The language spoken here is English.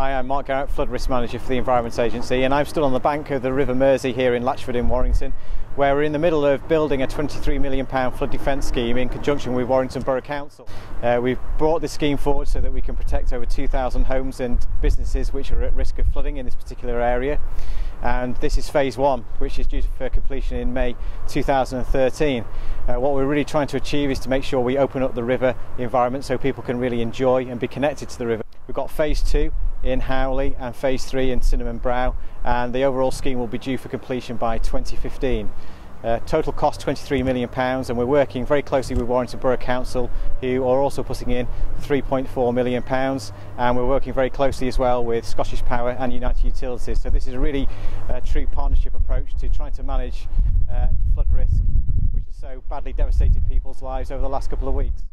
Hi, I'm Mark Garrett, Flood Risk Manager for the Environment Agency, and I'm still on the bank of the River Mersey here in Latchford in Warrington, where we're in the middle of building a £23 million flood defence scheme in conjunction with Warrington Borough Council. We've brought this scheme forward so that we can protect over 2,000 homes and businesses which are at risk of flooding in this particular area. And this is phase one, which is due for completion in May 2013. What we're really trying to achieve is to make sure we open up the river environment so people can really enjoy and be connected to the river. We've got phase two in Howley and phase three in Cinnamon Brow, and the overall scheme will be due for completion by 2015. Total cost £23 million, and we're working very closely with Warrington Borough Council, who are also putting in £3.4 million, and we're working very closely as well with Scottish Power and United Utilities. So this is really a true partnership approach to trying to manage flood risk, which has so badly devastated people's lives over the last couple of weeks.